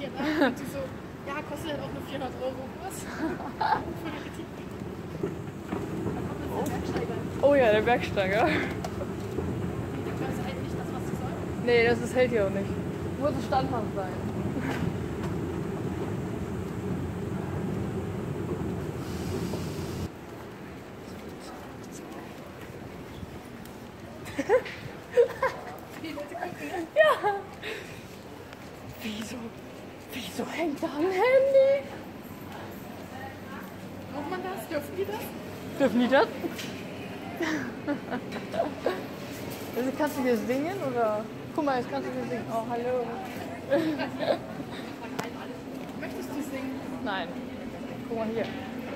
hier, ne? Und die so, ja, kostet halt auch nur 400 € was. Oh ja, der Bergsteiger. Nee, das ist eigentlich nicht das, was sie sollen. Nee, das hält hier auch nicht. Muss es standhaft sein. Ja. Wieso hängt da ein Handy? Braucht man das? Dürfen die das? Dürfen die das? Also kannst du hier singen oder? Guck mal, jetzt kannst du hier singen. Oh, hallo. Möchtest du singen? Nein. Guck mal hier.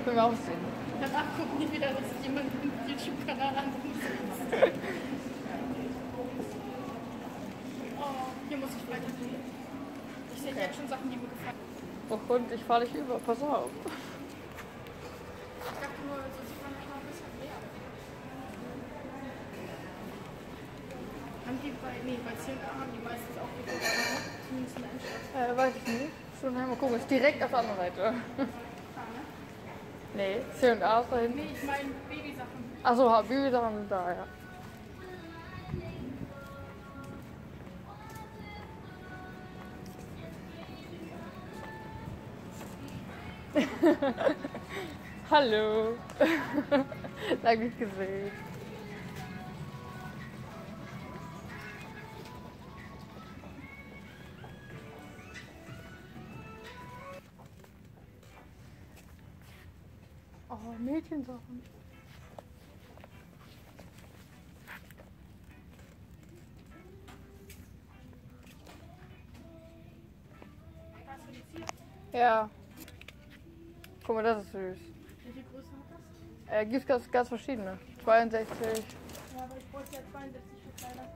Können wir auch singen. Danach gucken die wieder, dass sich jemand mit dem YouTube-Kanal anruft. Hier muss ich weiter gehen. Ich sehe jetzt schon Sachen, die mir gefallen. Oh Hund, ich fahre dich über. Pass auf. Ich dachte nur, so sieht man manchmal ein bisschen mehr. Haben die bei C&A haben die meistens auch die Programme, zumindest in der Innenstadt. Weiß ich nicht. Schon einmal gucken. Ist direkt auf der anderen Seite. Nee, C&A ist da hinten. Nee, ich meine Babysachen. Achso, Babysachen sind da, ja. Hallo. Lange nicht gesehen. Oh, Mädchensachen. Ja. Guck mal, das ist süß. Welche Größe hat das? Gibt es ganz verschiedene. 62. Ja, aber ich wollte ja 62 für kleiner.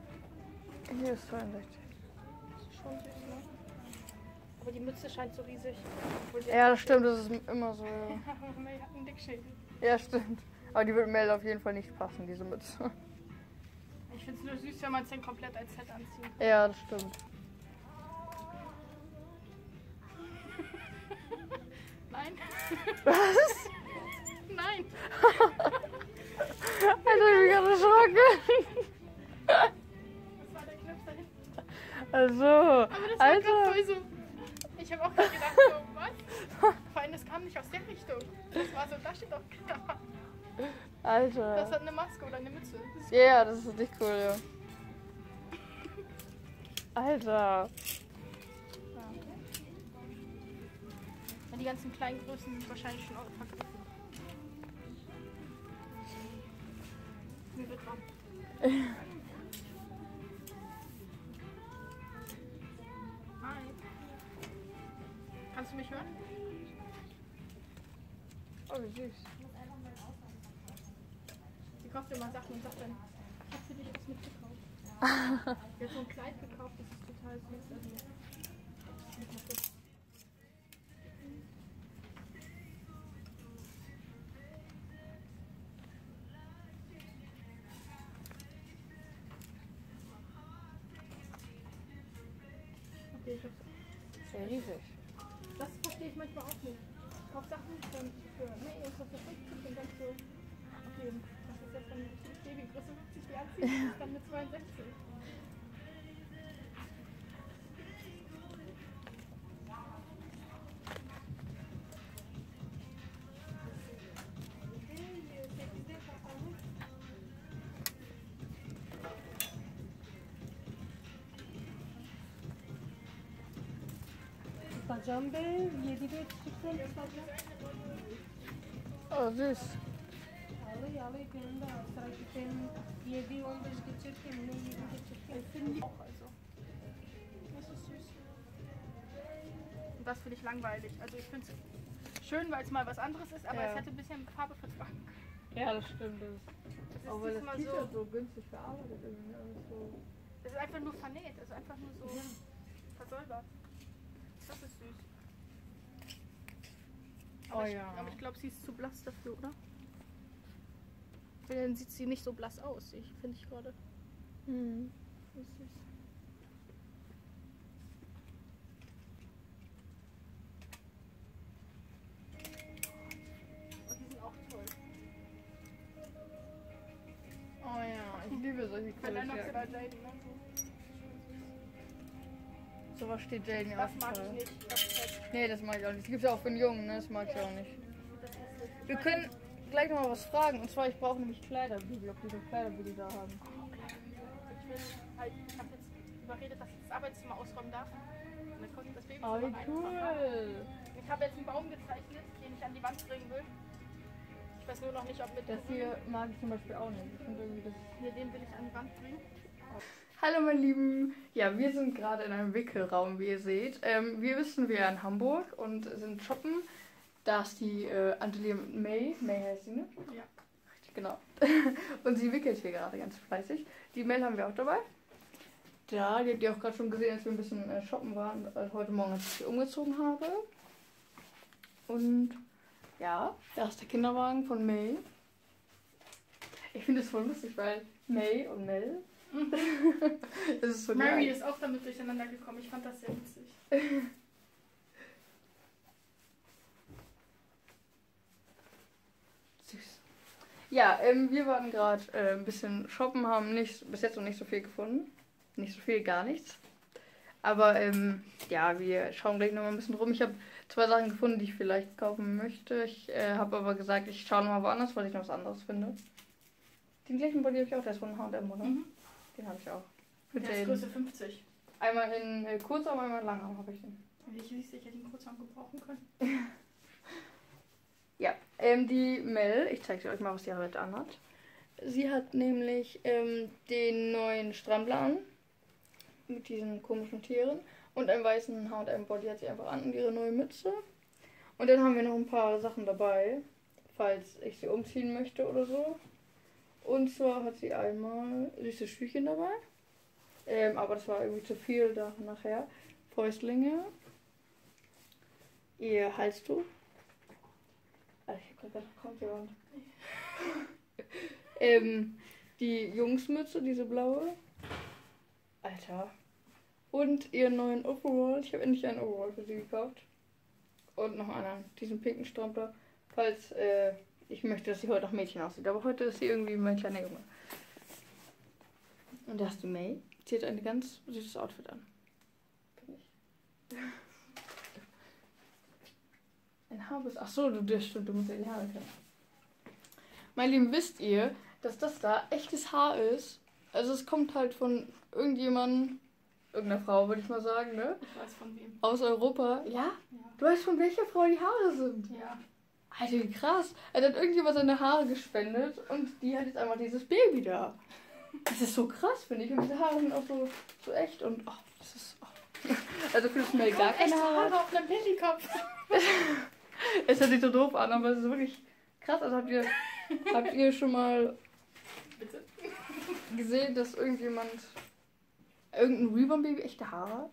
Hier ist 62. Das ist schon süß, ne? Aber die Mütze scheint so riesig. Ja, das stimmt, das ist immer so. Mel hat einen Dickschädel. Ja, stimmt. Aber die wird Mel auf jeden Fall nicht passen, diese Mütze. Ich finde es nur süß, wenn man es dann komplett als Set anzieht. Ja, das stimmt. Nein. Was? Nein. Alter, ich bin gerade erschrocken. Das war der Knopf da hinten. Also, aber das war voll so. Ich habe auch gerade gedacht, so, was? Vor allem, das kam nicht aus der Richtung. Das war so, da steht doch Kinder. Alter. Das hat eine Maske oder eine Mütze. Ja, das, cool. Yeah, das ist nicht cool, ja. Alter. Die ganzen kleinen Größen sind wahrscheinlich schon auch vergriffen. Mir wird warm. Hi. Kannst du mich hören? Oh, wie süß. Sie kauft immer Sachen und sagt dann, ich hab für dich was mitgekauft. Sie hat so ein Kleid gekauft, das ist total süß. Also, sehr riesig. Das verstehe ich manchmal auch nicht. Ich kaufe Sachen für 50 und dann so, okay, das ist jetzt von Babygröße 50, die anziehen, das ist dann mit 62. Jumbo, 7,5 Stück. Oh, süß. Auch also. Das ist süß. Und das finde ich langweilig. Also ich finde es schön, weil es mal was anderes ist, aber ja, es hätte ein bisschen Farbe vertragen. Ja, das stimmt. Auch weil das T-Shirt so günstig verarbeitet ist. Es ist einfach nur vernäht, es ist einfach nur so versäubert. Das ist süß. Aber oh, ich glaube, sie ist zu blass dafür, oder? Dann sieht sie nicht so blass aus, finde ich gerade. Mhm. Das ist süß. Sowas steht Jaden ja auf. Das mag ich nicht. Nee, das mag ich auch nicht. Das gibt es ja auch für den Jungen, ne? Das mag ich auch nicht. Wir können gleich nochmal was fragen. Und zwar, ich brauche nämlich Kleider. Wie viele Kleider will die da haben? Ich habe jetzt überredet, dass ich das Arbeitszimmer ausräumen darf. Und dann konnte ich das Baby so machen. Cool. Ich habe jetzt einen Baum gezeichnet, den ich an die Wand bringen will. Ich weiß nur noch nicht, ob mit das hier mag ich zum Beispiel auch nicht. Ich finde irgendwie das hier, den will ich an die Wand bringen. Hallo meine Lieben, ja, wir sind gerade in einem Wickelraum, wie ihr seht. Wir wissen, wir in Hamburg und sind shoppen. Da ist die Angelina Mey, heißt sie, ne? Ja. Richtig, genau. Und sie wickelt hier gerade ganz fleißig. Die Mel haben wir auch dabei. Ja, die habt ihr auch gerade schon gesehen, als wir ein bisschen shoppen waren. Heute Morgen, als ich sie umgezogen habe. Und ja, da ist der Kinderwagen von Mel. Ich finde es voll lustig, weil Mel und Mel... Das ist so Mary geil. Ist auch damit durcheinander gekommen. Ich fand das sehr witzig. Süß. Ja, wir waren gerade ein bisschen shoppen, haben nicht, bis jetzt noch nicht so viel gefunden. Nicht so viel, gar nichts. Aber ja, wir schauen gleich nochmal ein bisschen rum. Ich habe 2 Sachen gefunden, die ich vielleicht kaufen möchte. Ich habe aber gesagt, ich schaue nochmal woanders, weil ich noch was anderes finde. Den gleichen Body habe ich auch, der ist von H&M, oder? Mhm. Den habe ich auch. Für der ist Größe 50. Einmal in Kurzarm, einmal in Langarm habe ich den. Ich wüsste, ich hätte den Kurzarm gebrauchen können. Ja, die Mel, ich zeige euch mal, was die heute anhat. Sie hat nämlich den neuen Strampler an. Mit diesen komischen Tieren. Und einen weißen H&M-Body hat sie einfach an und ihre neue Mütze. Und dann haben wir noch ein paar Sachen dabei, falls ich sie umziehen möchte oder so. Und zwar hat sie einmal süße Schüchchen dabei, aber das war irgendwie zu viel da nachher. Fäustlinge, ihr Halstuch. Also ich hab grad gedacht, kommt jemand. Die Jungsmütze, diese blaue. Alter. Und ihren neuen Overall. Ich habe endlich einen Overall für sie gekauft. Und noch einen, diesen pinken Strampler, falls... Ich möchte, dass sie heute noch Mädchen aussieht, aber heute ist sie irgendwie mein kleiner Junge. Und da hast du May. Sie hat ein ganz süßes Outfit an. Ein Haar bis... Achso, du musst ja die Haare kennen. Meine Lieben, wisst ihr, dass das da echtes Haar ist? Also es kommt halt von irgendjemandem, irgendeiner Frau, würde ich mal sagen, ne? Ich weiß von wem. Aus Europa. Ja? Ja. Du weißt, von welcher Frau die Haare sind? Ja. Alter, krass. Er hat irgendjemand seine Haare gespendet und die hat jetzt einmal dieses Baby da. Das ist so krass, finde ich. Und diese Haare sind auch so echt und... Oh, das ist... Oh. Also fühlt es mir gar keine Haare auf einem Babykopf. Es hört sich so doof an, aber es ist wirklich krass. Also habt ihr schon mal bitte gesehen, dass irgendein Reborn-Baby echte Haare hat?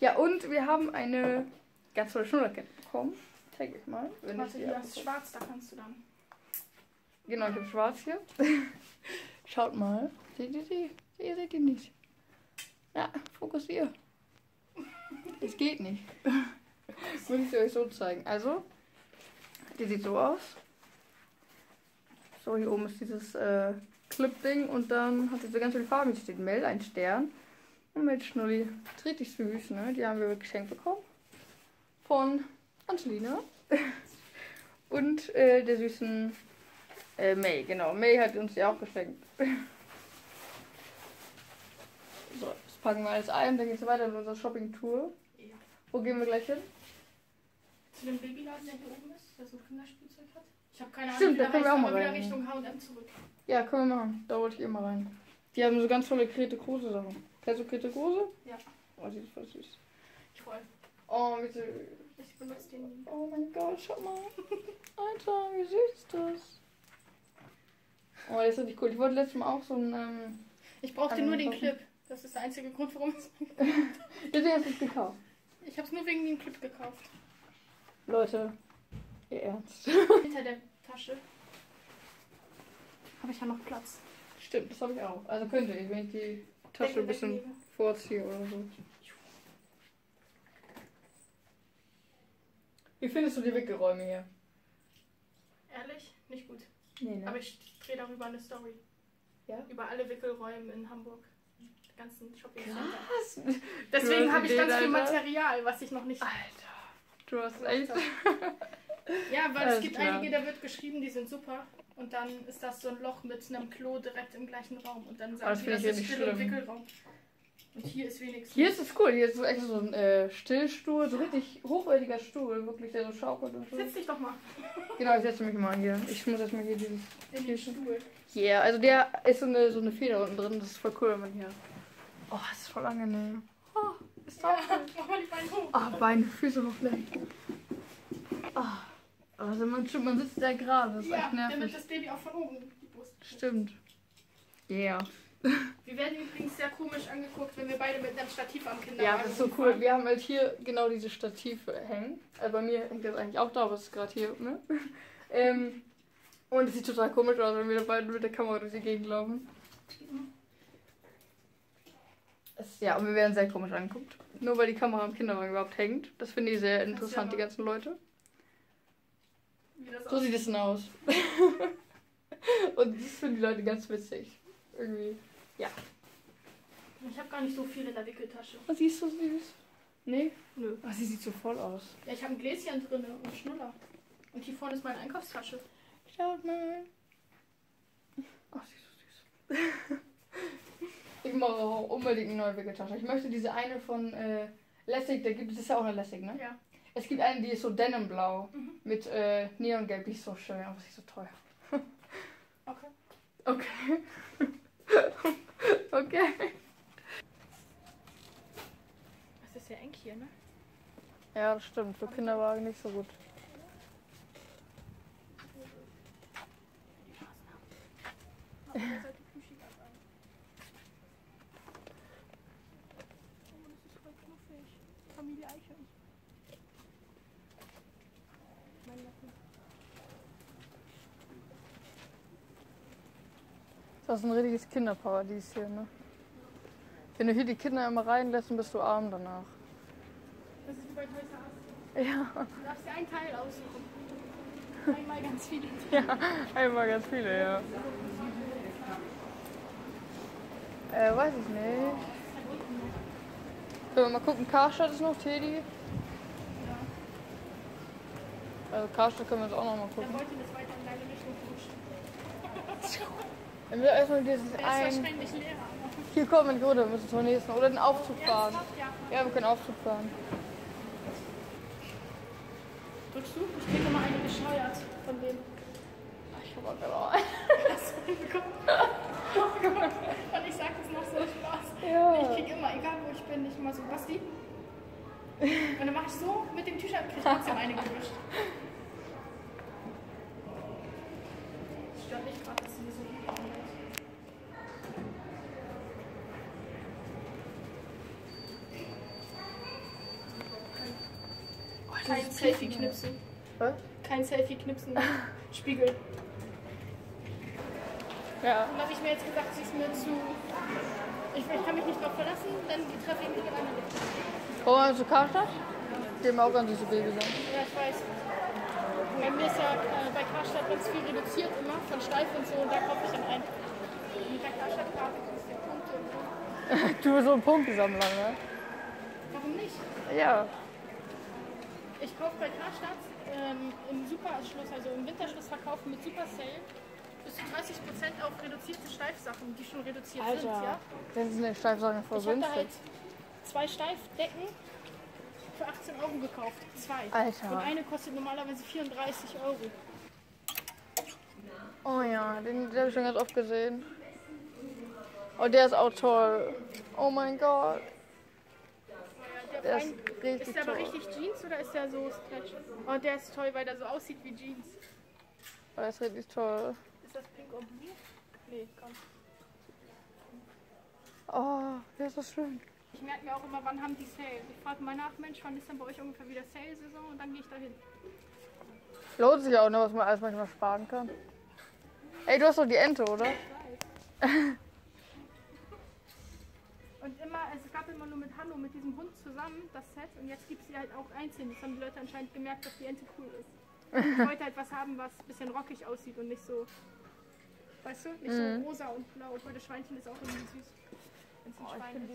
Ja, und wir haben eine ganz tolle Schnurrkette bekommen. Zeig ich mal. Wenn warte, hier ist schwarz, da kannst du dann. Genau, ich habe schwarz hier. Schaut mal. Seht ihr die? Ihr seht die nicht. Ja, fokussier. Es geht nicht. Würde ich euch so zeigen. Also, die sieht so aus. So, hier oben ist dieses Clip-Ding und dann hat sie so ganz viele Farben. Hier steht Mel, ein Stern. Und Mel Schnulli. Das ist richtig süß, ne? Die haben wir geschenkt bekommen. Von Angelina und der süßen May, genau. May hat uns die auch geschenkt. So, jetzt packen wir alles ein, dann geht es weiter mit unserer Shopping-Tour. Ja. Wo gehen wir gleich hin? Zu dem Babyladen, der hier oben ist, der so Kinderspielzeug hat. Ich habe keine Ahnung, stimmt, da können wir auch mal rein. Richtung H&M zurück. Ja, können wir machen. Da wollte ich immer rein. Die haben so ganz tolle Krete-Kruse-Sachen. Kennst du Krete-Kruse? Ja. Oh, die ist voll süß. Ich freue mich. Oh, wie süß. Ich benutze den nie. Oh mein Gott, schau mal. Alter, wie süß ist das? Oh, das ist richtig cool. Ich wollte letztes Mal auch so einen... ich brauchte nur den Clip. Das ist der einzige Grund, warum ich es deswegen hast du es gekauft. Ich habe es nur wegen dem Clip gekauft. Leute, ihr Ernst. Hinter der Tasche habe ich ja noch Platz. Stimmt, das habe ich auch. Also könnte ich, wenn ich die Tasche ein bisschen vorziehe oder so. Wie findest du die Wickelräume hier? Ehrlich? Nicht gut. Nee, ne? Aber ich drehe darüber eine Story. Ja? Über alle Wickelräume in Hamburg. Die ganzen Shopping-Center. Deswegen habe ich ganz viel Material, was ich noch nicht... Alter, du hast echt... Ja, weil es gibt einige, da wird geschrieben, die sind super. Und dann ist das so ein Loch mit einem Klo direkt im gleichen Raum. Und dann sagen die, das ist still und Wickelraum. Und hier ist wenigstens... Hier ist es cool. Hier ist echt so ein Stillstuhl, so richtig hochwertiger Stuhl, wirklich, der so schaukelt und so. Setz dich doch mal. Genau, ich setze mich mal hier. Ich muss erstmal hier dieses... In den Stuhl. Ja, yeah, also der ist so eine Feder unten drin. Das ist voll cool, wenn man hier... Oh, das ist voll angenehm. Oh, ist doch cool. Mach mal die Beine hoch. Ah, oh, Beine, Füße hochgleich. Ah. Oh. Also man sitzt da gerade, das ist echt nervig. Damit das Baby auch von oben die Brust kriegt. Stimmt. Ja. Yeah. Wir werden übrigens sehr komisch angeguckt, wenn wir beide mit einem Stativ am Kinderwagen fahren. Ja, das ist so cool. Wir haben halt hier genau diese Stative hängen. Also bei mir hängt das eigentlich auch da, aber es ist gerade hier, ne? Und es sieht total komisch aus, wenn wir beide mit der Kamera durch die Gegend laufen. Ja, und wir werden sehr komisch angeguckt. Nur weil die Kamera am Kinderwagen überhaupt hängt. Das finde ich sehr interessant, die ganzen Leute. So sieht es denn aus. Und das finden die Leute ganz witzig. Irgendwie. Ja. Ich habe gar nicht so viel in der Wickeltasche. Oh, sie ist so süß. Nee? Nö. Oh, sie sieht so voll aus. Ja, ich habe ein Gläschen drin und Schnuller. Und hier vorne ist meine Einkaufstasche. Schaut mal. Oh, sie ist so süß. Ich mache auch unbedingt eine neue Wickeltasche. Ich möchte diese eine von Lässig, da gibt es, ist ja auch eine Lässig, ne? Ja. Es gibt eine, die ist so denimblau mit Neongelb, die ist so schön, aber sie ist so teuer. Okay. Okay. Okay. Es ist ja eng hier, ne? Ja, das stimmt. Für Kinderwagen nicht so gut. Das ist ein richtiges Kinderparadies hier, ne? Wenn du hier die Kinder immer reinlässt, dann bist du arm danach. Das ist wie bei Toys R Us. Ja. Du darfst dir einen Teil aussuchen. Einmal ganz viele. Ja, einmal ganz viele, ja. Weiß ich nicht. Können wir mal gucken, Karstadt ist noch, Teddy? Ja. Also Karstadt können wir uns auch noch mal gucken. Dann wollt ihr das weiter in deine Richtung pushen. Dann wird erstmal dieses ein... Hier kommen mit Gode, wir müssen zum nächsten. Oder den Aufzug fahren. Ja, wir können Aufzug fahren. Drückst du? Ich krieg nochmal eine gescheuert von dem. Ach, ich hab auch gerade auch einen. Und ich sag das noch so Spaß. Ja. Ich krieg immer, egal wo ich bin, ich immer so, Basti. Und dann mach ich so mit dem T-Shirt, krieg ich trotzdem eine gewischt. Ich stört nicht gerade, dass sie so gut aussieht. Kein Selfie-Knipsen. Was? Kein Selfie-Knipsen. Spiegel. Ja. Dann habe ich mir jetzt gesagt, sie ist mir zu... Ich kann mich nicht drauf verlassen, dann treffe ich mich mit anderen. Wollen wir zu Karstadt? Die haben auch an diese Baby sein. Ja, ich weiß. Bei mir ist ja bei Karstadt ganz viel reduziert immer, von Steiff und so, und da kaufe ich dann ein. Und bei Karstadt kaufe ich das ja Punkte. Du bist so ein Punktesammler, ne? Warum nicht? Ja. Ich kaufe bei Karstadt im Superschluss, also im Winterschluss verkaufen mit Super Sale bis zu 30% auf reduzierte Steif-Sachen, die schon reduziert sind, ja? Wenn sie eine Steif-Sachen voll sind. Ich habe da halt 2 Steif-Decken für 18 € gekauft. 2. Alter. Und eine kostet normalerweise 34 €. Oh ja, den habe ich schon ganz oft gesehen. Oh, der ist auch toll. Oh mein Gott. Der ist richtig der aber toll. Richtig Jeans oder ist der so Stretch? Oh, der ist toll, weil der so aussieht wie Jeans. Oh, der ist richtig toll. Ist das pink und blue? Nee, komm. Oh, der ist so schön. Ich merke mir auch immer, wann haben die Sale. Ich frage mal nach, Mensch, wann ist denn bei euch ungefähr wieder Sale-Saison und dann gehe ich da hin. Lohnt sich auch, ne, was man alles manchmal sparen kann. Ey, du hast doch die Ente, oder? Ich weiß. Und immer, also es gab immer nur mit Hanno, mit diesem Hund zusammen, das Set. Und jetzt gibt es sie halt auch einzeln. Das haben die Leute anscheinend gemerkt, dass die Ente cool ist. Ich wollte halt was haben, was ein bisschen rockig aussieht und nicht so... weißt du? Nicht so rosa und blau. Und das Schweinchen ist auch irgendwie süß. Oh, ich finde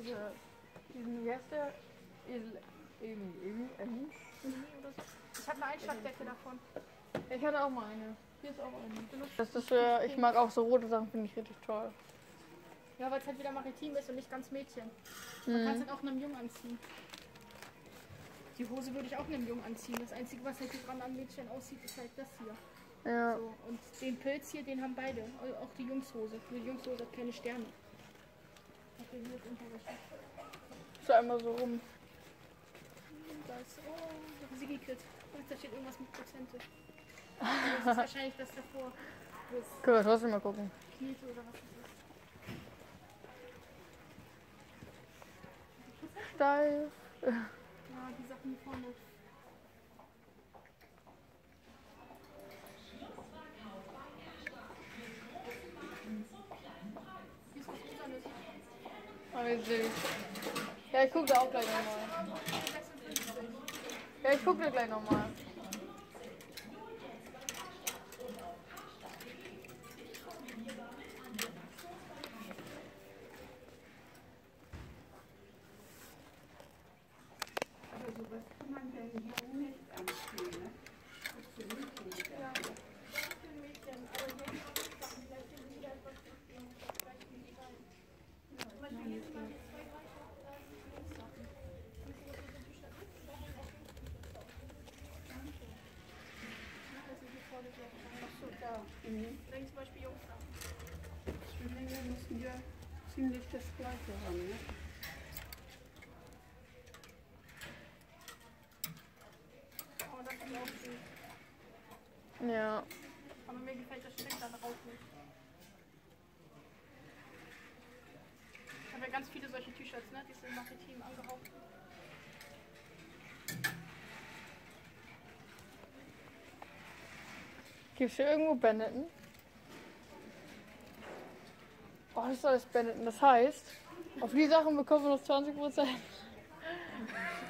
diesen Gäste... Ich habe eine Einschlagdecke davon. Ich hatte auch mal eine. Hier ist auch eine. Das ist, ich mag auch so rote Sachen, finde ich richtig toll. Ja, weil es halt wieder maritim ist und nicht ganz Mädchen. Man kann es halt auch einem Jungen anziehen. Die Hose würde ich auch einem Jungen anziehen. Das Einzige, was halt hier dran am Mädchen aussieht, ist halt das hier. Ja. So. Und den Pilz hier, den haben beide. Auch die Jungshose. Nur die Jungshose hat keine Sterne. So einmal so rum. Das, oh, Sigi-Kit. Da steht irgendwas mit Prozente. Das ist wahrscheinlich das davor. Können wir trotzdem mal gucken. Knete oder was ist das? Steiff. Ja, die Sachen hier vorne. Hier ist was Gutes. Oh, wie süß. Ja, ich gucke da auch gleich nochmal. Ja, ich gucke da gleich nochmal. Ziemlich das Gleiche haben, ne? Oh, das ist auch süß. Ja. Aber mir gefällt das Stück da drauf nicht. Ich habe ja ganz viele solche T-Shirts, ne? Die sind maritim angehaucht. Gibt's hier irgendwo Benetton? Oh, das ist alles Benetton. Das heißt, auf die Sachen bekommen wir noch 20%.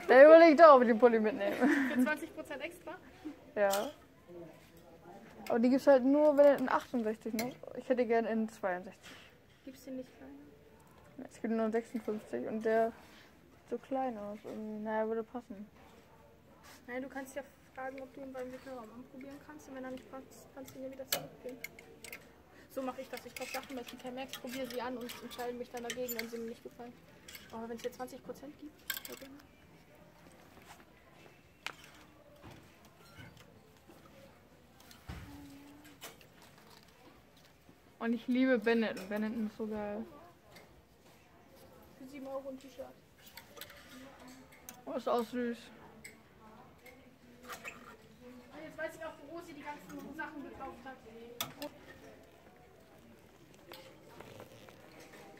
Der überlegt auch, ob wir den Pulli mitnehmen. Für 20% extra? Ja. Aber die gibt es halt nur Benetton 68, ne? Ich hätte gerne in 62. Gibt es den nicht kleiner? Es gibt nur 56 und der sieht so klein aus. Und, naja, würde passen. Naja, du kannst ja fragen, ob du ihn beim Wickelraum anprobieren kannst. Und wenn er nicht passt, kannst du ihn wieder zurückgeben. So mache ich das. Ich kaufe Sachen, weil ich per Max probiere sie an und entscheide mich dann dagegen, wenn sie mir nicht gefallen. Aber wenn es hier 20% gibt, okay. Und ich liebe Benetton. Benetton ist so geil. Für 7 € ein T-Shirt. Oh, ist auch süß. Und jetzt weiß ich auch, wo Rosi die ganzen Sachen gekauft hat.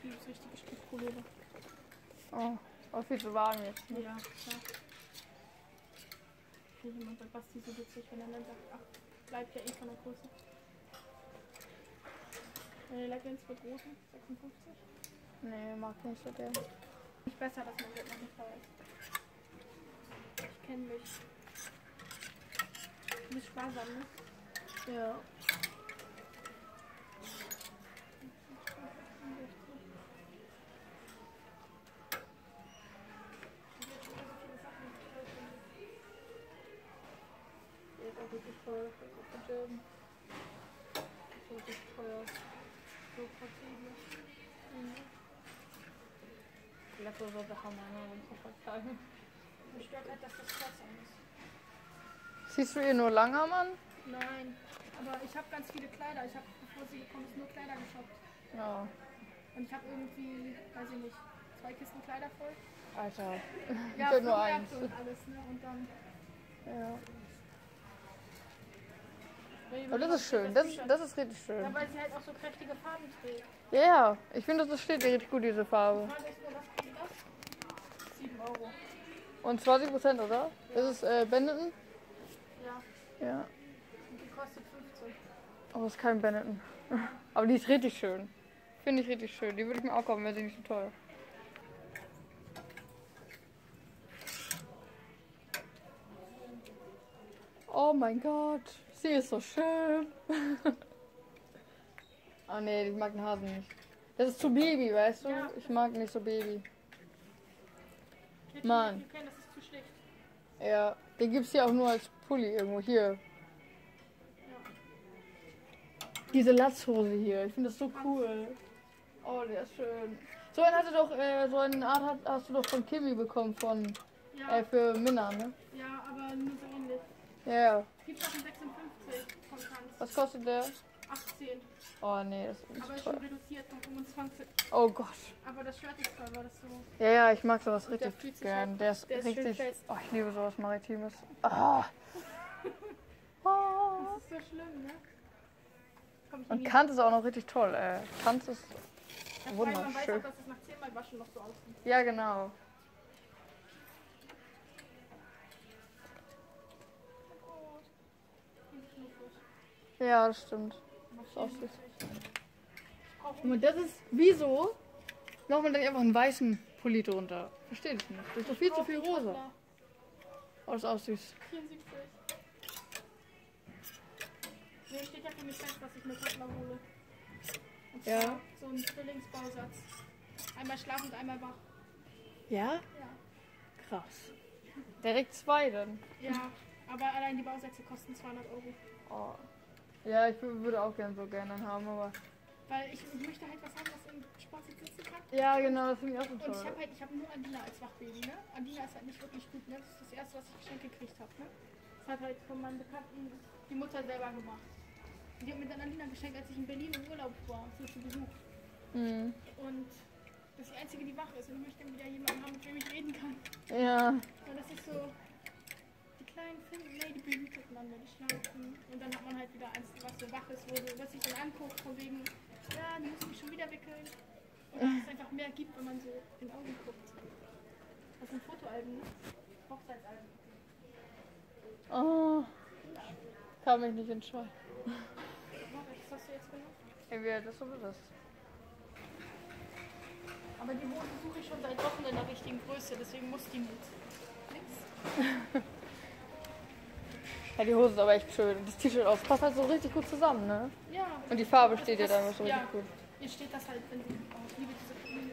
Das richtige Stück Pullover. Oh, auch viel zu warm jetzt. Ne? Ja, klar. Ich finde jemand bei Basti so witzig, wenn er dann sagt, ach, bleibt ja eh von der Größe. Der Leggings wird groß, 56. Nee, mag nicht so der. Nicht besser, dass man das noch nicht weiß. Ich kenne mich. Du bist sparsam, ne? Ja. So teuer. So vertrieben. Ich glaube, so da haben wir einen Vertrag. Mich stört halt, dass das kürzer ist. Siehst du ihr nur langer Mann? Nein, aber ich habe ganz viele Kleider. Ich habe, bevor sie gekommen ist, nur Kleider geshoppt. Ja. Und ich habe irgendwie, weiß ich nicht, 2 Kisten Kleider voll. Alter. Ja, ich nur eins. Und alles, ne? Und dann. Ja. Aber das ist schön, das ist richtig schön. Ja, weil sie halt auch so kräftige Farben trägt. Ja, yeah, ich finde, das steht richtig gut, diese Farbe. Die Frage ist nur, was kostet das? 7 €. Und 20%, oder? Ja. Das ist Benetton? Ja. Ja. Und die kostet 15. Aber es ist kein Benetton. Aber die ist richtig schön. Finde ich richtig schön. Die würde ich mir auch kaufen, wäre sie nicht so teuer. Oh mein Gott. Sie ist so schön. Ah ne, ich mag den Hasen nicht. Das ist zu Baby, weißt du? Ja. Ich mag nicht so Baby. Mann. Das ist zu schlecht. Ja, den gibt's ja auch nur als Pulli irgendwo. Hier. Ja. Diese Latzhose hier. Ich finde das so cool. Oh, der ist schön. So einen hatte doch, so eine Art hast du doch von Kimi bekommen von ja. Für Minna, ne? Ja, aber nur so ähnlich. Ja. Gibt's auch in 56 von Tanz. Was kostet der? 18. Oh nee, das ist aber schon reduziert von 25. Oh Gott. Aber das Shirt ist voll, war das so. Ja, ja, ich mag sowas richtig gern. Der ist richtig. Oh, ich liebe sowas Maritimes. Oh. Oh. Das ist so schlimm, ne? Und Kant ist auch noch richtig toll, ey. Kant ist wunderschön. Man weiß auch, dass es nach 10-mal Waschen noch so aussieht. Ja, genau. Ja, das stimmt. Das ist, wieso macht man dann einfach einen weißen Pulli drunter? Verstehe ich nicht. Das ist doch viel zu viel rosa. Oh, das ist auch süß. 74. Nee, steht ja für mich fest, was ich mir Sattler hole. Und zwar ja. So ein Zwillingsbausatz. Einmal schlafen und einmal wach. Ja? Ja. Krass. Direkt zwei dann. Ja, aber allein die Bausätze kosten 200 €. Oh. Ja, ich würde auch gern so gerne haben, aber... Weil ich möchte halt was haben, was im Sportsitz sitzen kann. Ja, genau, das finde ich auch so toll. Und ich hab nur Angelina als Wachbaby, ne? Angelina ist halt nicht wirklich gut, ne? Das ist das Erste, was ich geschenkt gekriegt habe, ne? Das hat halt von meinen Bekannten die Mutter selber gemacht. Die hat mir dann Angelina geschenkt, als ich in Berlin im Urlaub war, so zu Besuch. Mhm. Und das ist die Einzige, die wach ist. Und ich möchte wieder jemanden haben, mit dem ich reden kann. Ja. Und das ist so... Die behüteten man, die schlafen. Und dann hat man halt wieder eins, was so wach ist, was sich dann anguckt, von wegen, ja, die müssen mich schon wieder wickeln. Und dass es einfach mehr gibt, wenn man so in den Augen guckt. Das sind Fotoalben, ne? Hochzeitsalben. Oh. Ja. Kann mich nicht entscheiden. Was hast du jetzt gemacht? Entweder das oder das. Aber die Hose suche ich schon seit Wochen in der richtigen Größe, deswegen muss die mit. Nix. Ja, die Hose ist aber echt schön. Und das T-Shirt auch. Passt halt so richtig gut zusammen, ne? Ja. Und die Farbe steht ja dann so richtig gut. Hier steht das halt, wenn du auch liebe diese Blumen,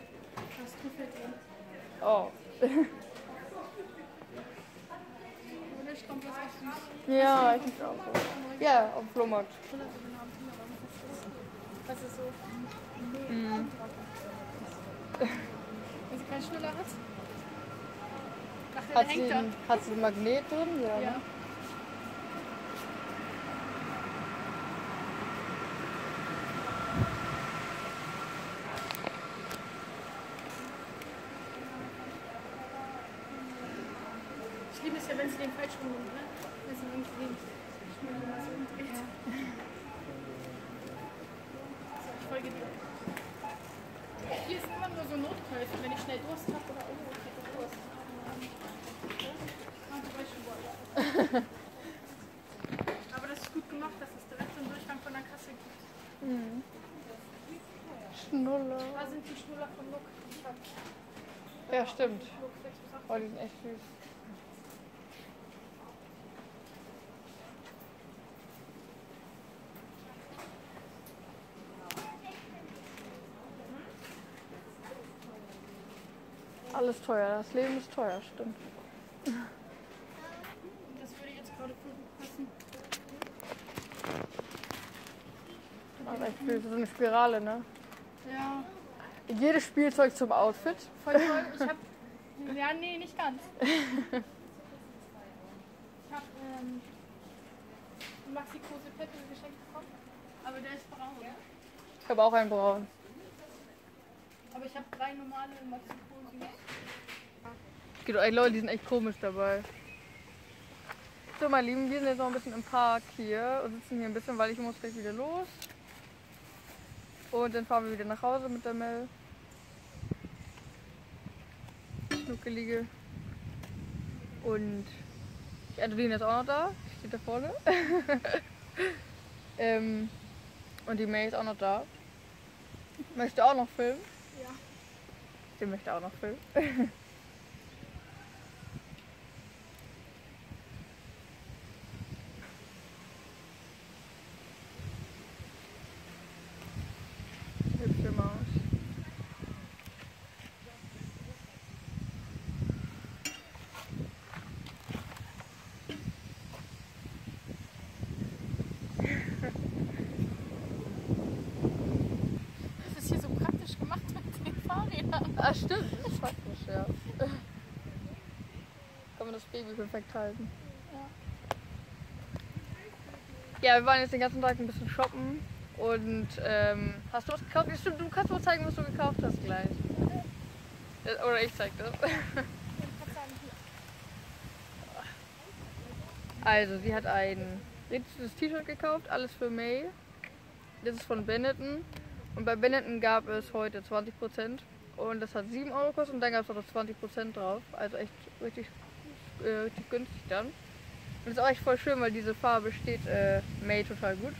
das Trüffel drin. Oh. Ja, ich finde auch so. Ja, auf dem Flohmarkt. Das ist so. Wenn sie keinen Schnuller hat? Hat sie einen Magnet drin? Ja. Ja. Hier ist immer nur so Notkäufe, wenn ich schnell Durst habe oder irgendwo ich habe Durst. Aber das ist gut gemacht, dass es direkt so einen Durchgang von der Kasse gibt. Mhm. Schnuller. Da sind die Schnuller von Look. Ja, stimmt. Oh, die sind echt süß. Alles teuer, das Leben ist teuer, stimmt. Das würde jetzt gerade passen. Also echt viel, so eine Spirale, ne? Ja. Jedes Spielzeug zum Outfit. Voll toll, ich hab... Ja, nee, nicht ganz. Ich hab Maxi-Kose Pettel geschenkt bekommen, aber der ist braun. Ja? Ich habe auch einen braun. Aber ich habe drei normale Maxi-Kosen. Es gibt auch Leute, die sind echt komisch dabei. So, meine Lieben, wir sind jetzt noch ein bisschen im Park hier und sitzen hier ein bisschen, weil ich muss gleich wieder los. Und dann fahren wir wieder nach Hause mit der Mel. Schnuckelige. Und die Angelina ist auch noch da. Steht da vorne. Und die Mel ist auch noch da. Möchte auch noch filmen. Ja. Den möchte auch noch filmen. Ja, stimmt. Das ist praktisch, ja. Kann man das Baby perfekt halten. Ja, wir waren jetzt den ganzen Tag ein bisschen shoppen und hast du was gekauft? Ja, stimmt, du kannst mal zeigen, was du gekauft hast gleich. Oder ich zeig das. Also, sie hat ein richtiges T-Shirt gekauft, alles für May. Das ist von Benetton und bei Benetton gab es heute 20% und das hat 7 Euro gekostet und dann gab es auch das 20% drauf. Also echt richtig, richtig günstig dann. Und das ist auch echt voll schön, weil diese Farbe steht May total gut.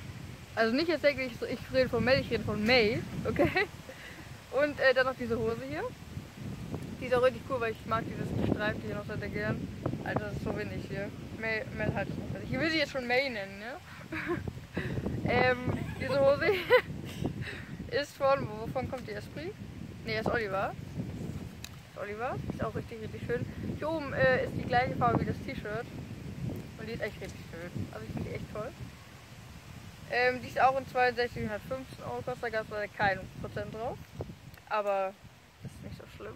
Also nicht jetzt denke ich, so, ich rede von May, ich rede von May, okay? Und dann noch diese Hose hier. Die ist auch richtig cool, weil ich mag dieses Gestreifte hier noch sehr gern. Alter, das ist so wenig hier. Mel halt das noch fertig. Ich will sie jetzt schon May nennen, ne? Diese Hose hier ist von, wovon kommt die? Esprit? Ne, ist Oliver. Ist Oliver. Ist auch richtig, richtig schön. Hier oben ist die gleiche Farbe wie das T-Shirt. Und die ist echt richtig schön. Also ich finde die echt toll. Die ist auch in 62 und hat 15 Euro gekostet. Da gab es leider keinen Prozent drauf. Aber das ist nicht so schlimm.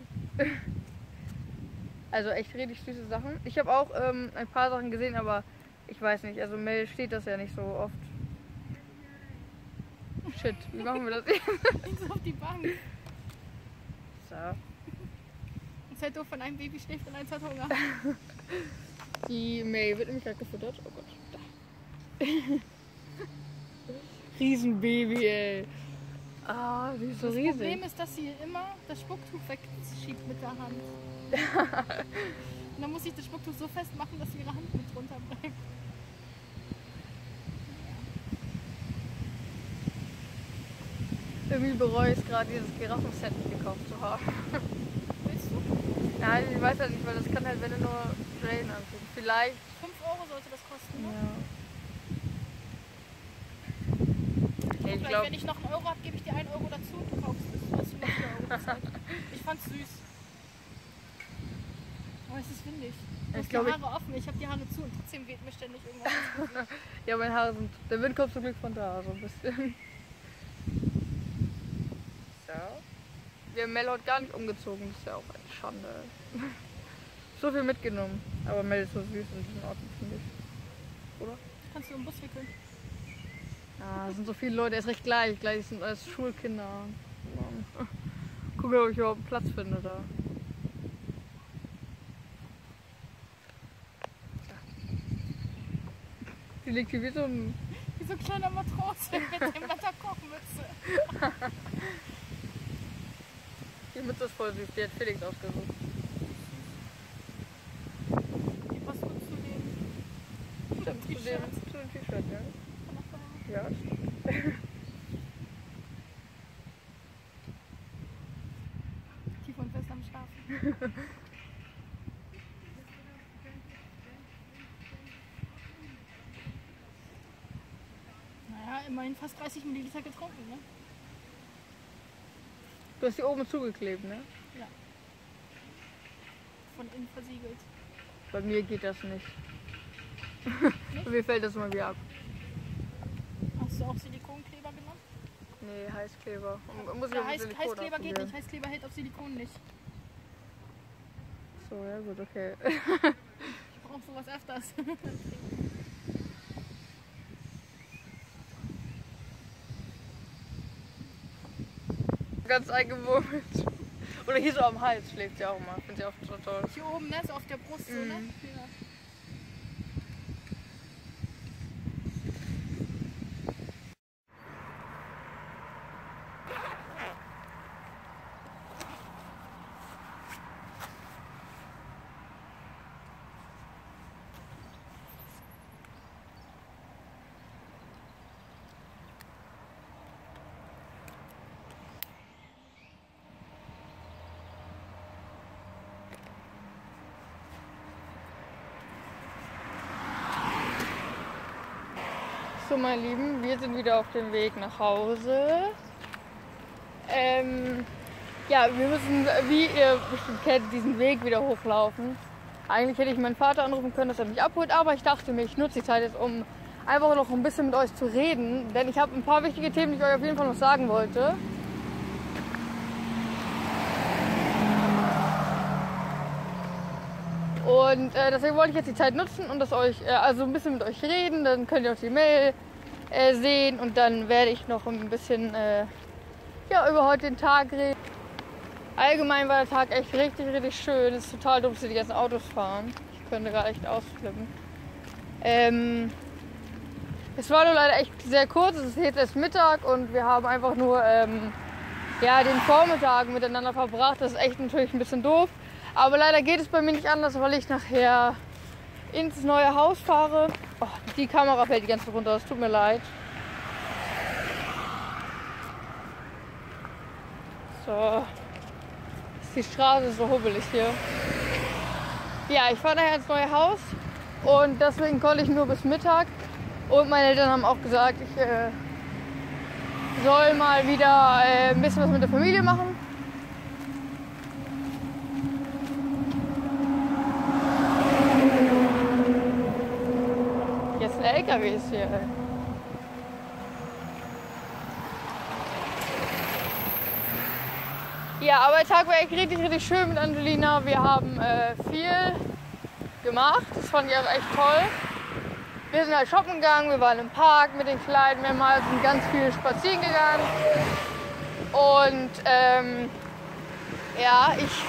Also echt richtig süße Sachen. Ich habe auch ein paar Sachen gesehen, aber ich weiß nicht. Also Mel steht das ja nicht so oft. Shit, wie machen wir das jetzt? Links auf die Bank. So. Das ist halt doof, von einem Baby schläft und eins hat Hunger. Die May wird nämlich gerade gefüttert. Oh Gott. Da. Riesenbaby, ey. Ah, die ist so riesig. Das Problem ist, dass sie immer das Spucktuch wegschiebt mit der Hand. Und dann muss ich das Spucktuch so festmachen, dass sie ihre Hand mit drunter bleibt. Irgendwie bereue ich es gerade, dieses Giraffenset nicht gekauft zu haben. Willst du? Nein, ich weiß halt nicht, weil das kann halt, wenn du nur Jane anguckst. Vielleicht. 5 Euro sollte das kosten, ne? Ja. Okay, ich glaub, wenn ich noch einen Euro habe, gebe ich dir 1 Euro dazu und du kaufst es. Hast du noch 4 Euro bezahlt. Ich fand's süß. Aber es ist windig. Du hast die Haare offen, ich habe die Haare zu und trotzdem weht mir ständig irgendwas. Ja, meine Haare sind... Der Wind kommt zum Glück von da, so ein bisschen. So. Wir haben Mel heute gar nicht umgezogen, das ist ja auch eine Schande. So viel mitgenommen. Aber Mel ist so süß und diesen Ordnung, finde ich. Oder? Kannst du im Bus wickeln. Ja, es sind so viele Leute, erst recht gleich. Gleich sind alles Schulkinder. Ja. Gucken, ob ich überhaupt einen Platz finde da. Die liegt hier wie so ein kleiner Matrose mit dem Wetterkochmütze. Die Mütze ist voll süß, die hat Felix ausgesucht. Die passt gut zu dem. Stimmt, zu dem T-Shirt, ja. Ja, stimmt. Tief und fest am Schlafen. Naja, immerhin fast 30 Milliliter getrunken, ne? Du hast die oben zugeklebt, ne? Ja. Von innen versiegelt. Bei mir geht das nicht. Bei mir fällt das mal wieder ab. Hast du auch Silikonkleber genommen? Nee, Heißkleber. Heißkleber geht nicht, Heißkleber hält auf Silikon nicht. So, ja gut, okay. Ich brauche sowas öfters. Ganz eingewohnt. Oder hier so am Hals schläft sie auch mal. Finde ich auch schon toll. Hier oben, ne? So auf der Brust, so, ne? Ja. So, meine Lieben, wir sind wieder auf dem Weg nach Hause. Ja, wir müssen, wie ihr bestimmt kennt, diesen Weg wieder hochlaufen. Eigentlich hätte ich meinen Vater anrufen können, dass er mich abholt, aber ich dachte mir, ich nutze die Zeit jetzt, um einfach noch ein bisschen mit euch zu reden, denn ich habe ein paar wichtige Themen, die ich euch auf jeden Fall noch sagen wollte. Und deswegen wollte ich jetzt die Zeit nutzen und das euch, also ein bisschen mit euch reden. Dann könnt ihr auch die Mail sehen und dann werde ich noch ein bisschen ja, über heute den Tag reden. Allgemein war der Tag echt richtig, richtig schön. Es ist total dumm, dass die ganzen Autos fahren. Ich könnte gerade echt ausflippen. Es war nur leider echt sehr kurz. Es ist jetzt erst Mittag und wir haben einfach nur ja, den Vormittag miteinander verbracht. Das ist echt natürlich ein bisschen doof. Aber leider geht es bei mir nicht anders, weil ich nachher ins neue Haus fahre. Oh, die Kamera fällt die ganze runter, es tut mir leid. So, ist die Straße so hubbelig hier. Ja, ich fahre nachher ins neue Haus und deswegen konnte ich nur bis Mittag. Und meine Eltern haben auch gesagt, ich soll mal wieder ein bisschen was mit der Familie machen. Jetzt ein LKW ist hier. Ey. Ja, aber der Tag war echt richtig, richtig schön mit Angelina. Wir haben viel gemacht. Das fand ich auch echt toll. Wir sind halt shoppen gegangen, wir waren im Park mit den Kleinen mehrmals und ganz viel spazieren gegangen. Und ja, ich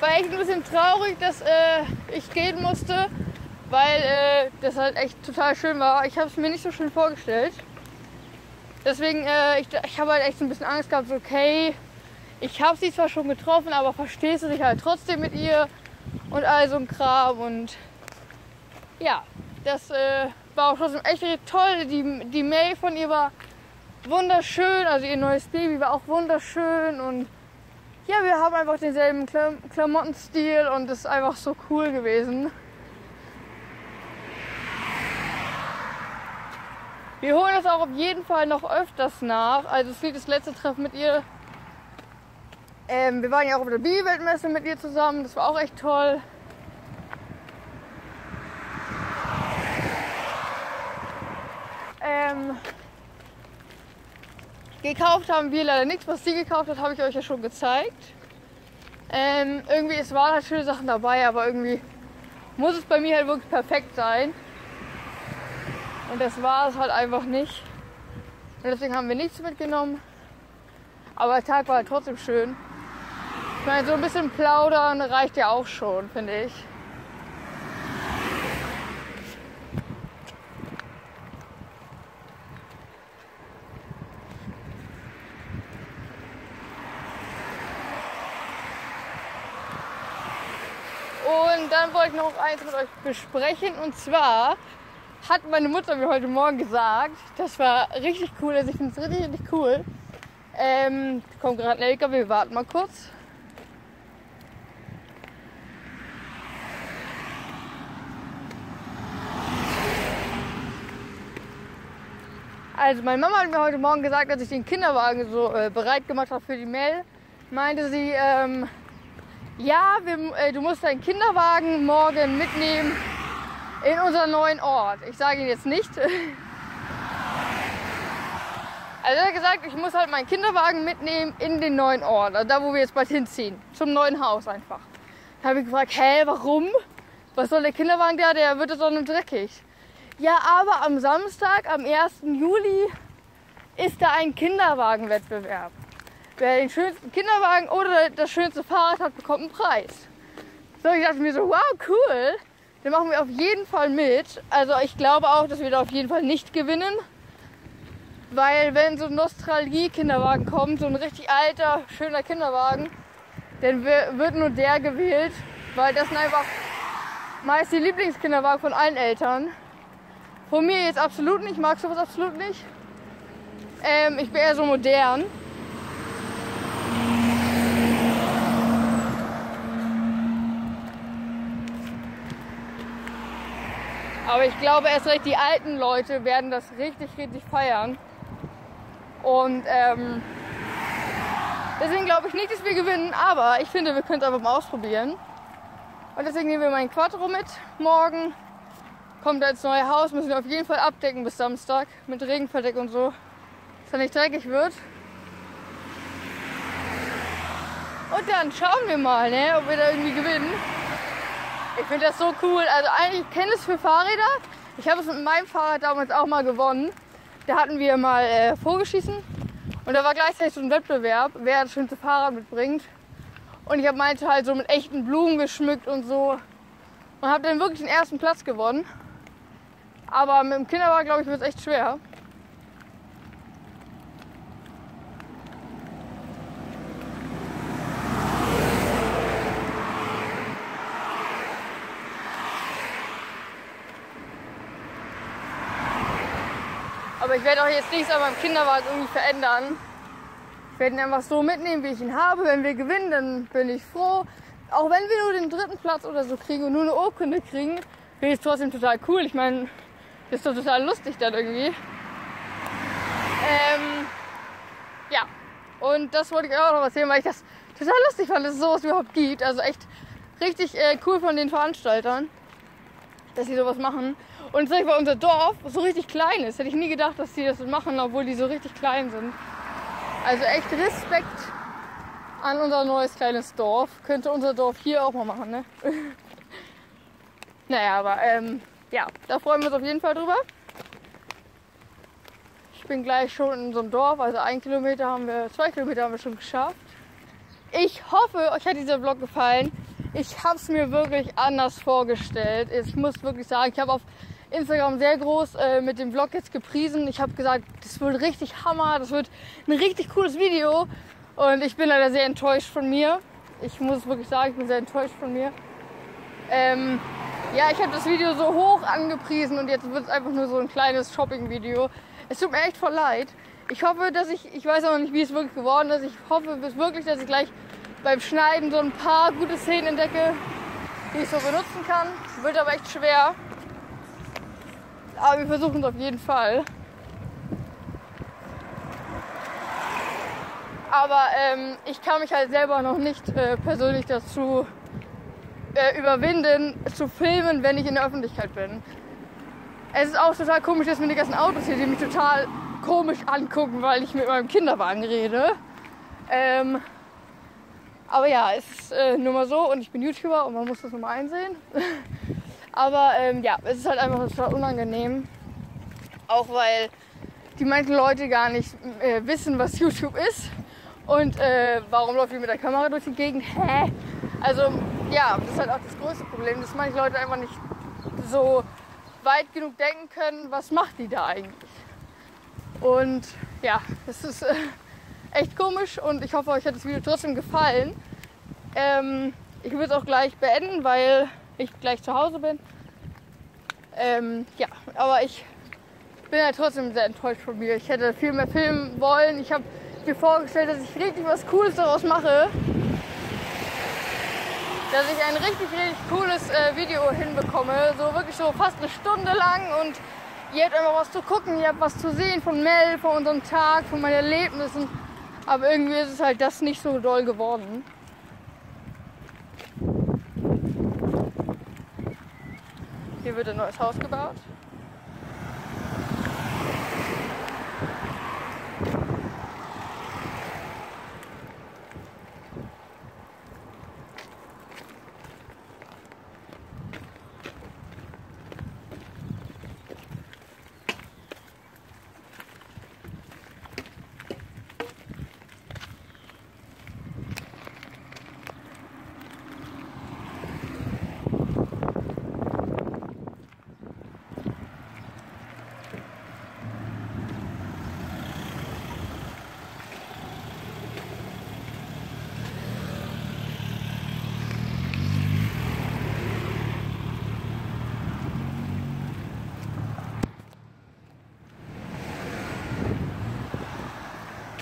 war echt ein bisschen traurig, dass ich gehen musste, weil das halt echt total schön war. Ich habe es mir nicht so schön vorgestellt. Deswegen, ich habe halt echt so ein bisschen Angst gehabt, so, okay, ich habe sie zwar schon getroffen, aber verstehst du dich halt trotzdem mit ihr und all so ein Kram und... Ja, das war auch trotzdem echt toll. Die Mail von ihr war wunderschön, also ihr neues Baby war auch wunderschön. Und ja, wir haben einfach denselben Klamottenstil und das ist einfach so cool gewesen. Wir holen das auch auf jeden Fall noch öfters nach. Also es liegt das letzte Treffen mit ihr. Wir waren ja auch auf der Bioweltmesse mit ihr zusammen, das war auch echt toll. Gekauft haben wir leider nichts, was sie gekauft hat, habe ich euch ja schon gezeigt. Irgendwie, es waren halt schöne Sachen dabei, aber irgendwie muss es bei mir halt wirklich perfekt sein. Und das war es halt einfach nicht. Und deswegen haben wir nichts mitgenommen. Aber der Tag war halt trotzdem schön. Ich meine, so ein bisschen plaudern reicht ja auch schon, finde ich. Und dann wollte ich noch eins mit euch besprechen. Und zwar hat meine Mutter mir heute Morgen gesagt, das war richtig cool, also ich finde es richtig, richtig cool. Kommt gerade ein LKW, wir warten mal kurz. Also meine Mama hat mir heute Morgen gesagt, als ich den Kinderwagen so bereit gemacht habe für die Mail, meinte sie, ja, du musst deinen Kinderwagen morgen mitnehmen in unseren neuen Ort. Ich sage ihn jetzt nicht. Also er hat gesagt, ich muss halt meinen Kinderwagen mitnehmen in den neuen Ort, also da, wo wir jetzt bald hinziehen, zum neuen Haus einfach. Da habe ich gefragt, hä, warum? Was soll der Kinderwagen da, der wird doch nur dreckig. Ja, aber am Samstag, am 1. Juli, ist da ein Kinderwagenwettbewerb. Wer den schönsten Kinderwagen oder das schönste Fahrrad hat, bekommt einen Preis. So, ich dachte mir so, wow, cool, dann machen wir auf jeden Fall mit. Also ich glaube auch, dass wir da auf jeden Fall nicht gewinnen. Weil wenn so ein Nostalgie-Kinderwagen kommt, so ein richtig alter, schöner Kinderwagen, dann wird nur der gewählt, weil das sind einfach meist die Lieblingskinderwagen von allen Eltern. Von mir jetzt absolut nicht, mag sowas absolut nicht. Ich bin eher so modern. Aber ich glaube erst recht, die alten Leute werden das richtig, richtig feiern. Und deswegen glaube ich nicht, dass wir gewinnen, aber ich finde, wir können es einfach mal ausprobieren. Und deswegen nehmen wir meinen Quattro mit. Morgen kommt er ins neue Haus, müssen wir auf jeden Fall abdecken bis Samstag mit Regenverdeck und so, dass er nicht dreckig wird. und dann schauen wir mal, ne, ob wir da irgendwie gewinnen. Ich finde das so cool. Also eigentlich, ich kenne es für Fahrräder. Ich habe es mit meinem Fahrrad damals auch mal gewonnen. Da hatten wir mal Vogelschießen und da war gleichzeitig so ein Wettbewerb, wer das schönste Fahrrad mitbringt. Und ich habe meins halt so mit echten Blumen geschmückt und so und habe dann wirklich den ersten Platz gewonnen. Aber mit dem Kinderwagen, glaube ich, wird es echt schwer. Aber ich werde auch jetzt nichts an meinem Kinderwagen irgendwie verändern. Ich werde ihn einfach so mitnehmen, wie ich ihn habe. Wenn wir gewinnen, dann bin ich froh. Auch wenn wir nur den dritten Platz oder so kriegen und nur eine Urkunde kriegen, finde ich es trotzdem total cool. Ich meine, das ist doch total lustig dann irgendwie. Ja, und das wollte ich auch noch erzählen, weil ich das total lustig fand, dass es sowas überhaupt gibt. Also echt richtig cool von den Veranstaltern, dass sie sowas machen. Und sag ich, weil unser Dorf so richtig klein ist, hätte ich nie gedacht, dass die das machen, obwohl die so richtig klein sind. Also echt Respekt an unser neues kleines Dorf. Könnte unser Dorf hier auch mal machen, ne? Naja, aber ja, da freuen wir uns auf jeden Fall drüber. Ich bin gleich schon in so einem Dorf, also 1 Kilometer haben wir, 2 Kilometer haben wir schon geschafft. Ich hoffe, euch hat dieser Vlog gefallen. Ich habe es mir wirklich anders vorgestellt. Ich muss wirklich sagen, ich habe auf Instagram sehr groß mit dem Vlog jetzt gepriesen. Ich habe gesagt, das wird richtig Hammer, das wird ein richtig cooles Video. Und ich bin leider sehr enttäuscht von mir. Ich muss wirklich sagen, ich bin sehr enttäuscht von mir. Ja, ich habe das Video so hoch angepriesen und jetzt wird es einfach nur so ein kleines Shopping-Video. Es tut mir echt voll leid. Ich hoffe, dass ich weiß auch noch nicht, wie es wirklich geworden ist. Ich hoffe wirklich, dass ich gleich beim Schneiden so ein paar gute Szenen entdecke, die ich so benutzen kann. Wird aber echt schwer. Aber wir versuchen es auf jeden Fall. Aber ich kann mich halt selber noch nicht persönlich dazu überwinden, zu filmen, wenn ich in der Öffentlichkeit bin. Es ist auch total komisch, dass mir die ganzen Autos hier, die mich total komisch angucken, weil ich mit meinem Kinderwagen rede. Aber ja, es ist nur mal so und ich bin YouTuber und man muss das nur mal einsehen. Aber ja, es ist halt einfach total unangenehm. Auch weil die meisten Leute gar nicht wissen, was YouTube ist. Und warum läuft die mit der Kamera durch die Gegend? Hä? Also ja, das ist halt auch das größte Problem, dass manche Leute einfach nicht so weit genug denken können, was macht die da eigentlich? Und ja, es ist echt komisch und ich hoffe, euch hat das Video trotzdem gefallen. Ich würde es auch gleich beenden, weil ich gleich zu Hause bin. Ja, aber ich bin halt trotzdem sehr enttäuscht von mir. Ich hätte viel mehr filmen wollen. Ich habe mir vorgestellt, dass ich richtig was Cooles daraus mache. Dass ich ein richtig cooles Video hinbekomme, so wirklich so fast 1 Stunde lang und ihr habt einfach was zu gucken, ihr habt was zu sehen von Mel, von unserem Tag, von meinen Erlebnissen, aber irgendwie ist es halt das nicht so doll geworden. Hier wird ein neues Haus gebaut.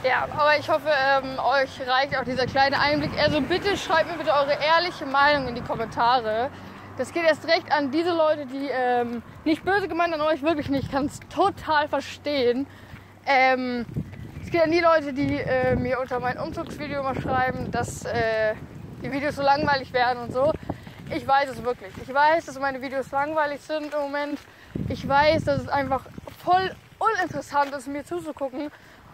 Ja, aber ich hoffe, euch reicht auch dieser kleine Einblick. Also bitte schreibt mir bitte eure ehrliche Meinung in die Kommentare. Das geht erst recht an diese Leute, die nicht böse gemeint an euch, wirklich nicht. Ich kann es total verstehen. Es geht an die Leute, die mir unter mein Umzugsvideo mal schreiben, dass die Videos so langweilig werden und so. Ich weiß es wirklich. Ich weiß, dass meine Videos langweilig sind im Moment. Ich weiß, dass es einfach voll uninteressant ist, mir zuzugucken.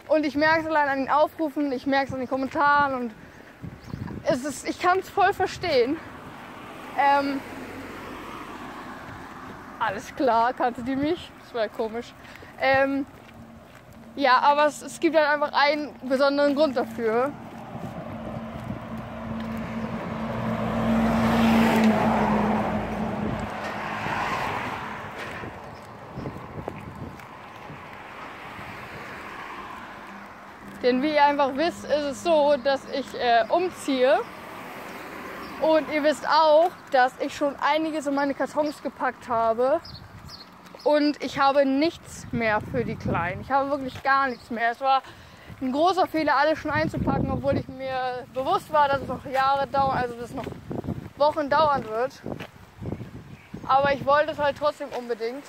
Und ich merke es allein an den Aufrufen, ich merke es an den Kommentaren und ich kann es voll verstehen. Alles klar, kannte die mich? Das war ja komisch. Ja, aber es gibt halt einfach einen besonderen Grund dafür. Denn wie ihr einfach wisst, ist es so, dass ich umziehe. Und ihr wisst auch, dass ich schon einiges in meine Kartons gepackt habe. Und ich habe nichts mehr für die Kleinen. Ich habe wirklich gar nichts mehr. Es war ein großer Fehler, alles schon einzupacken, obwohl ich mir bewusst war, dass es noch Jahre dauern, also dass es noch Wochen dauern wird. Aber ich wollte es halt trotzdem unbedingt.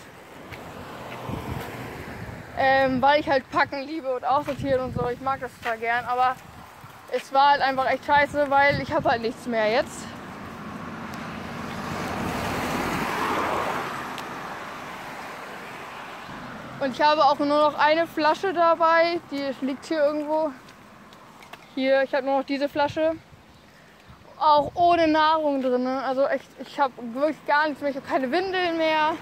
Weil ich halt packen liebe und aussortieren und so. Ich mag das total gern, aber es war halt einfach echt scheiße, weil ich habe halt nichts mehr jetzt. Und ich habe auch nur noch eine Flasche dabei, die liegt hier irgendwo. Hier, ich habe nur noch diese Flasche. Auch ohne Nahrung drin. Also echt, ich habe wirklich gar nichts mehr. Ich habe keine Windeln mehr.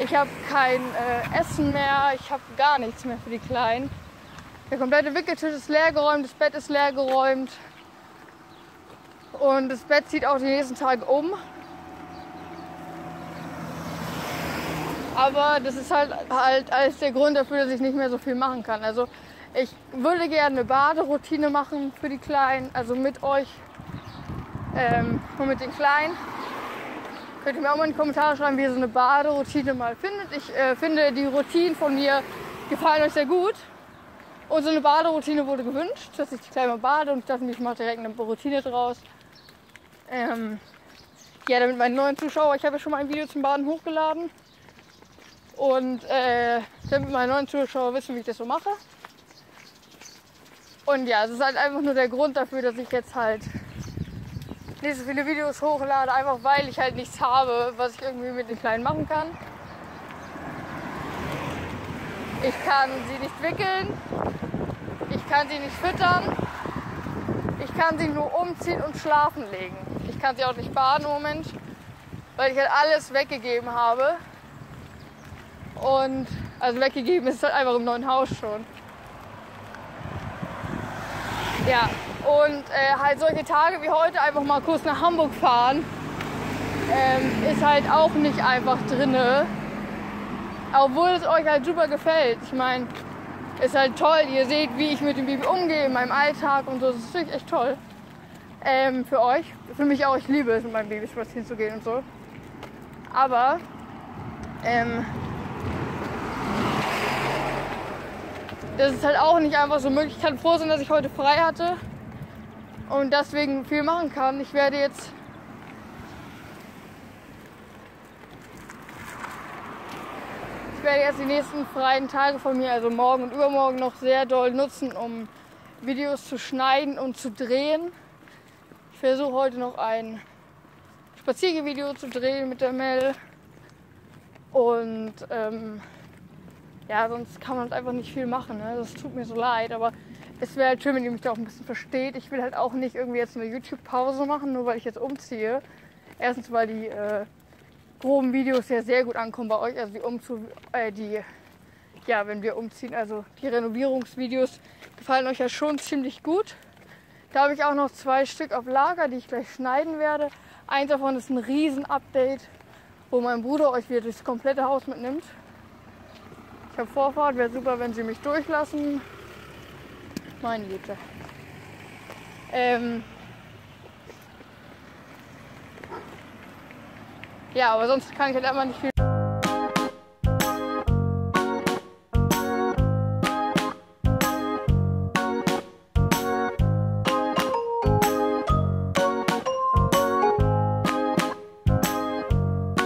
Ich habe kein Essen mehr, ich habe gar nichts mehr für die Kleinen. Der komplette Wickeltisch ist leergeräumt, das Bett ist leergeräumt. Und das Bett zieht auch die nächsten Tage um. Aber das ist halt alles der Grund dafür, dass ich nicht mehr so viel machen kann. Also ich würde gerne eine Baderoutine machen für die Kleinen, also mit euch und mit den Kleinen. Könnt ihr mir auch mal in die Kommentare schreiben, wie ihr so eine Baderoutine mal findet. Ich finde, die Routinen von mir gefallen euch sehr gut. Und so eine Baderoutine wurde gewünscht, dass ich die Kleinen mal bade. Und ich dachte mir, ich mache direkt eine Routine draus. Ja, damit meine neuen Zuschauer, ich habe ja schon mal ein Video zum Baden hochgeladen. Und damit meine neuen Zuschauer wissen, wie ich das so mache. Und ja, es ist halt einfach nur der Grund dafür, dass ich jetzt halt nicht so viele Videos hochlade, einfach weil ich halt nichts habe, was ich irgendwie mit den Kleinen machen kann. Ich kann sie nicht wickeln, ich kann sie nicht füttern, ich kann sie nur umziehen und schlafen legen. Ich kann sie auch nicht baden im Moment, weil ich halt alles weggegeben habe. Und, also weggegeben ist halt einfach im neuen Haus schon. Ja. Und halt solche Tage wie heute einfach mal kurz nach Hamburg fahren, ist halt auch nicht einfach drinne. Obwohl es euch halt super gefällt. Ich meine, ist halt toll. Ihr seht, wie ich mit dem Baby umgehe in meinem Alltag und so. Das ist wirklich echt toll für euch. Für mich auch. Ich liebe es, mit meinem Baby spazieren zu gehen und so. Aber das ist halt auch nicht einfach so möglich. Ich kann froh sein, dass ich heute frei hatte. Und deswegen viel machen kann. Ich werde jetzt die nächsten freien Tage von mir, also morgen und übermorgen, noch sehr doll nutzen, um Videos zu schneiden und zu drehen. Ich versuche heute noch ein Spaziergevideo zu drehen mit der Mel. Und ja, sonst kann man einfach nicht viel machen. Ne? Das tut mir so leid, aber es wäre halt schön, wenn ihr mich da auch ein bisschen versteht. Ich will halt auch nicht irgendwie jetzt eine YouTube-Pause machen, nur weil ich jetzt umziehe. Erstens, weil die groben Videos ja sehr gut ankommen bei euch. Also ja, wenn wir umziehen, also die Renovierungsvideos gefallen euch ja schon ziemlich gut. Da habe ich auch noch 2 Stück auf Lager, die ich gleich schneiden werde. Eins davon ist ein Riesen-Update, wo mein Bruder euch wieder das komplette Haus mitnimmt. Ich habe Vorfahrt, wäre super, wenn sie mich durchlassen. Meine Güte. Ja, aber sonst kann ich halt einfach nicht viel.